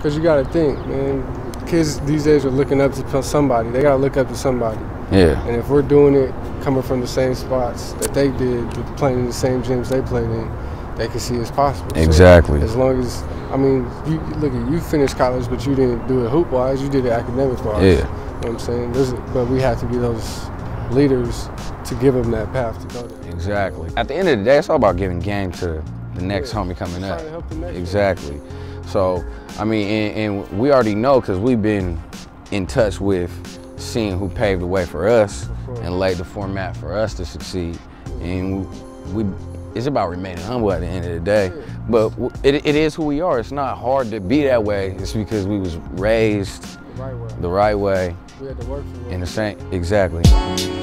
Because you got to think, man, kids these days are looking up to somebody. They got to look up to somebody. Yeah. And if we're doing it coming from the same spots that they did, playing in the same gyms they played in, they can see it's possible. Exactly. So as long as, I mean, look, you finished college, but you didn't do it hoop-wise. You did it academic-wise. Yeah. You know what I'm saying? But we have to be those leaders to give them that path to go there. Exactly. At the end of the day, it's all about giving game to the next homie coming up. Trying to help the next exactly. Guy. So, I mean, and we already know because we've been in touch with seeing who paved the way for us and laid the format for us to succeed. And it's about remaining humble at the end of the day. But it is who we are. It's not hard to be that way. It's because we was raised the right way. We had to work for it. Exactly.